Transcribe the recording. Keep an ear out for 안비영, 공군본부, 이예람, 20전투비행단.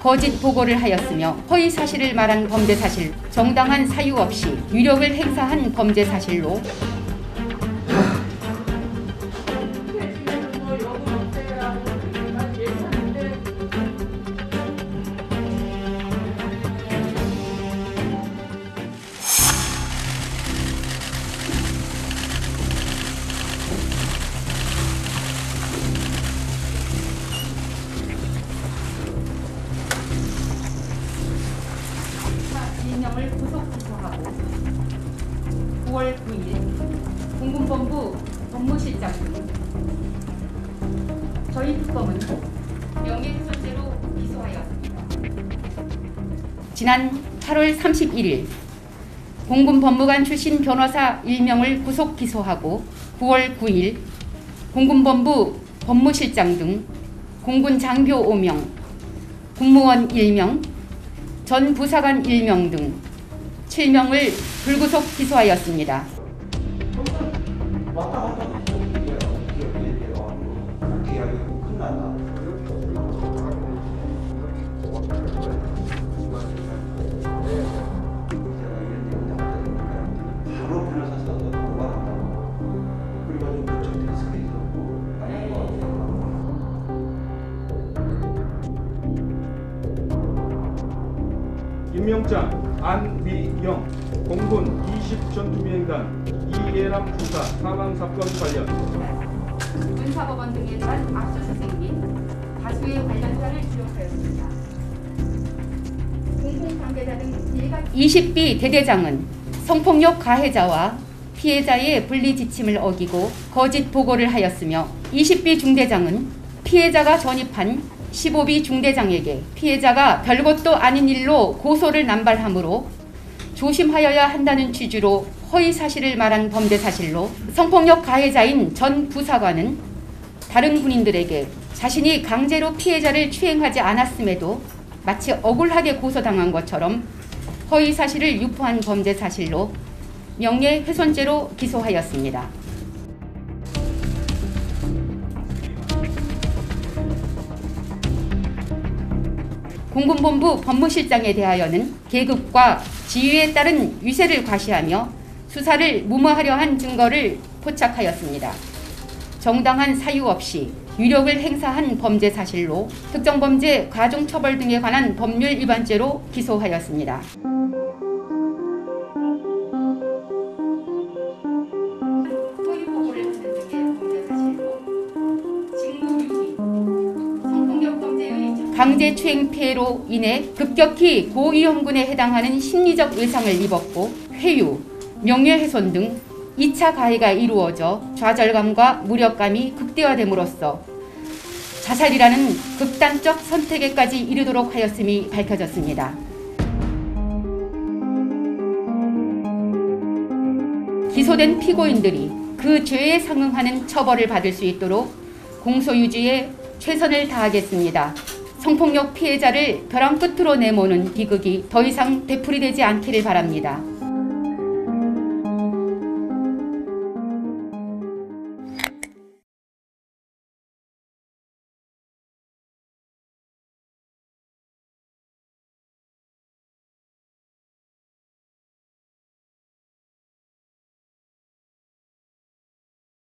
거짓 보고를 하였으며 허위 사실을 말한 범죄 사실, 정당한 사유 없이 위력을 행사한 범죄 사실로 이예람을 구속 구속하고 9월 9일 공군본부 법무실장님 저희 특검은 명예훼손죄로 기소하였습니다. 지난 8월 31일 공군법무관 출신 변호사 1명을 구속 기소하고 9월 9일 공군본부 법무실장 등 공군 장교 5명, 군무원 1명, 전 부사관 1명 등 7명을 불구속 기소하였습니다. 임명장 안비영 공군 20전투비행단 이예람 중사 사망사건 관련 군사법원 등에 따른 압수수색 및 다수의 관련자를 기록하였습니다. 공공관계자 등 20B 대대장은 성폭력 가해자와 피해자의 분리지침을 어기고 거짓 보고를 하였으며 20B 중대장은 피해자가 전입한 15B 중대장에게 피해자가 별것도 아닌 일로 고소를 남발하므로 조심하여야 한다는 취지로 허위 사실을 말한 범죄 사실로 성폭력 가해자인 전 부사관은 다른 군인들에게 자신이 강제로 피해자를 추행하지 않았음에도 마치 억울하게 고소당한 것처럼 허위 사실을 유포한 범죄 사실로 명예훼손죄로 기소하였습니다. 공군본부 법무실장에 대하여는 계급과 지위에 따른 위세를 과시하며 수사를 무마하려 한 증거를 포착하였습니다. 정당한 사유 없이 위력을 행사한 범죄 사실로 특정범죄 가중처벌 등에 관한 법률 위반죄로 기소하였습니다. 강제추행 피해로 인해 급격히 고위험군에 해당하는 심리적 외상을 입었고 회유, 명예훼손 등 2차 가해가 이루어져 좌절감과 무력감이 극대화됨으로써 자살이라는 극단적 선택에까지 이르도록 하였음이 밝혀졌습니다. 기소된 피고인들이 그 죄에 상응하는 처벌을 받을 수 있도록 공소유지에 최선을 다하겠습니다. 성폭력 피해자를 벼랑 끝으로 내모는 비극이 더 이상 되풀이되지 않기를 바랍니다.